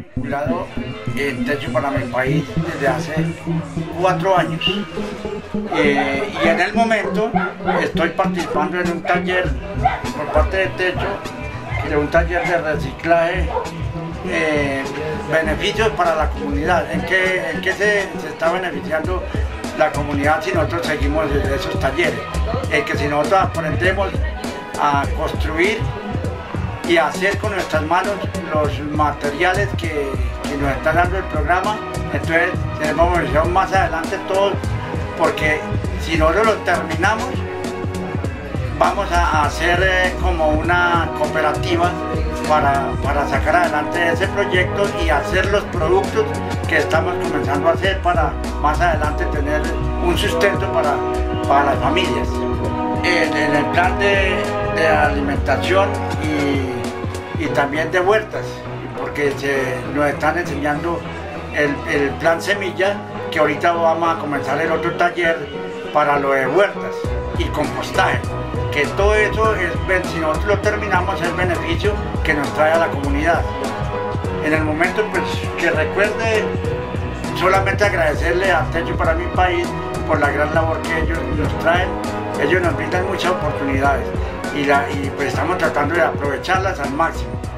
vinculado en Techo para mi país desde hace 4 años. Y en el momento estoy participando en un taller por parte de Techo, de un taller de reciclaje, beneficios para la comunidad. ¿En qué se está beneficiando la comunidad si nosotros seguimos esos talleres? Es que si nosotros aprendemos a construir y a hacer con nuestras manos los materiales que nos está dando el programa, entonces tenemos versión más adelante todos, porque si nosotros lo terminamos, vamos a hacer como una cooperativa para sacar adelante ese proyecto y hacer los productos que estamos comenzando a hacer para más adelante tener un sustento para las familias. En el plan de alimentación y también de huertas, porque nos están enseñando el plan semilla, que ahorita vamos a comenzar el otro taller para lo de huertas y compostaje, que todo eso, si nosotros lo terminamos, es el beneficio que nos trae a la comunidad. En el momento, pues, que recuerde solamente agradecerle a Techo para mi país por la gran labor que ellos nos traen. Ellos nos brindan muchas oportunidades y pues estamos tratando de aprovecharlas al máximo.